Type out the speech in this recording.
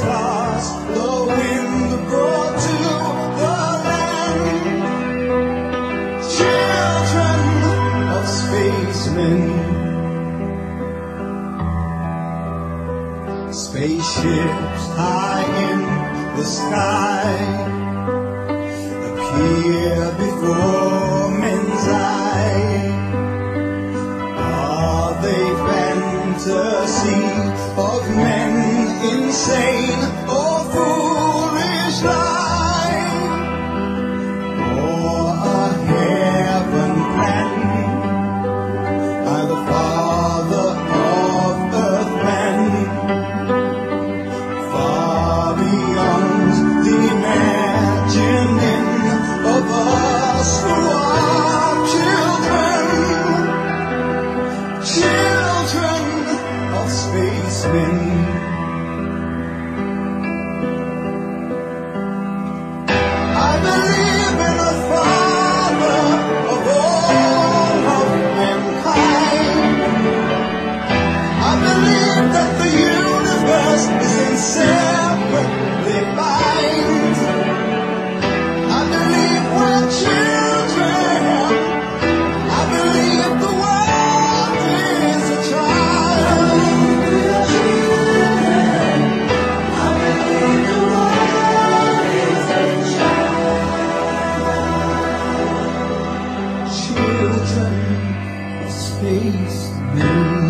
stars the wind brought to the land. Children of spacemen, spaceships high in the sky appear before men's eye. Are they fantasy of men? Insane or foolish life, or a heaven planned by the Father of earth man, far beyond the imagining of us who are children, children of spacemen. Children of spacemen.